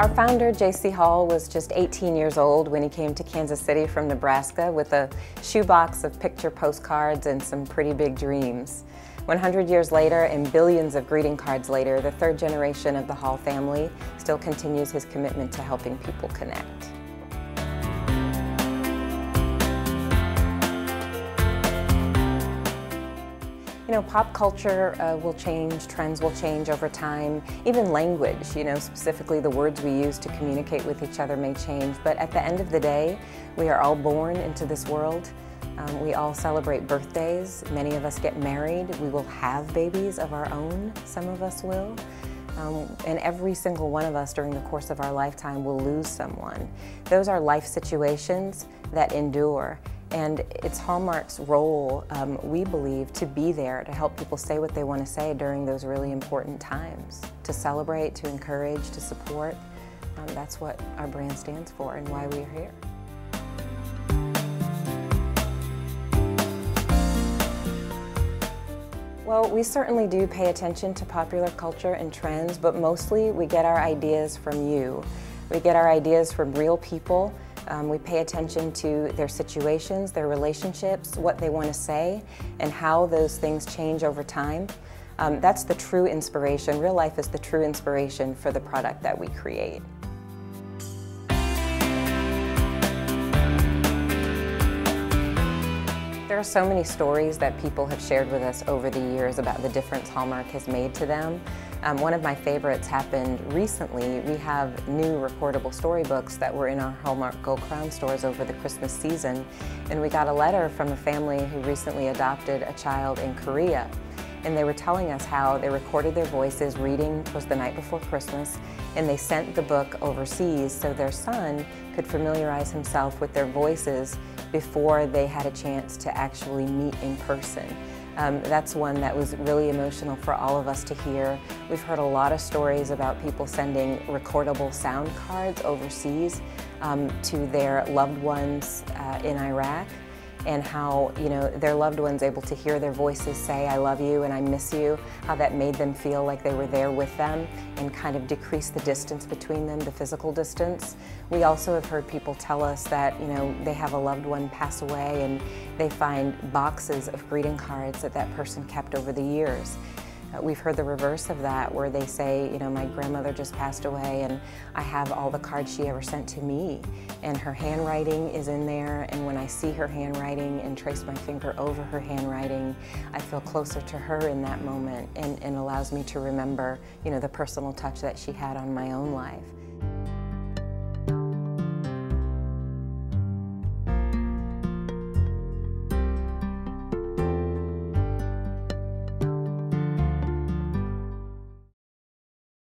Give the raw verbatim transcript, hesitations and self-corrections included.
our founder, J C Hall, was just eighteen years old when he came to Kansas City from Nebraska with a shoebox of picture postcards and some pretty big dreams. one hundred years later and billions of greeting cards later, the third generation of the Hall family still continues his commitment to helping people connect. You know, pop culture uh, will change, trends will change over time, even language, you know, specifically the words we use to communicate with each other may change, but at the end of the day, we are all born into this world. Um, we all celebrate birthdays, many of us get married, we will have babies of our own, some of us will. Um, and every single one of us during the course of our lifetime will lose someone. Those are life situations that endure. And it's Hallmark's role, um, we believe, to be there to help people say what they want to say during those really important times, to celebrate, to encourage, to support. Um, that's what our brand stands for and why we are here. Well, we certainly do pay attention to popular culture and trends, but mostly we get our ideas from you. We get our ideas from real people. Um, we pay attention to their situations, their relationships, what they want to say, and how those things change over time. Um, that's the true inspiration. Real life is the true inspiration for the product that we create. There are so many stories that people have shared with us over the years about the difference Hallmark has made to them. Um, one of my favorites happened recently. We have new recordable storybooks that were in our Hallmark Gold Crown stores over the Christmas season, and we got a letter from a family who recently adopted a child in Korea. And they were telling us how they recorded their voices reading, it was the night before Christmas, and they sent the book overseas so their son could familiarize himself with their voices before they had a chance to actually meet in person. Um, that's one that was really emotional for all of us to hear. We've heard a lot of stories about people sending recordable sound cards overseas um, to their loved ones uh, in Iraq. And how, you know, their loved ones able to hear their voices say, I love you and I miss you, how that made them feel like they were there with them and kind of decreased the distance between them, the physical distance. We also have heard people tell us that, you know, they have a loved one pass away and they find boxes of greeting cards that that person kept over the years. Uh, we've heard the reverse of that, where they say, you know, my grandmother just passed away and I have all the cards she ever sent to me, and her handwriting is in there, and when I see her handwriting and trace my finger over her handwriting, I feel closer to her in that moment, and, and allows me to remember, you know, the personal touch that she had on my own life.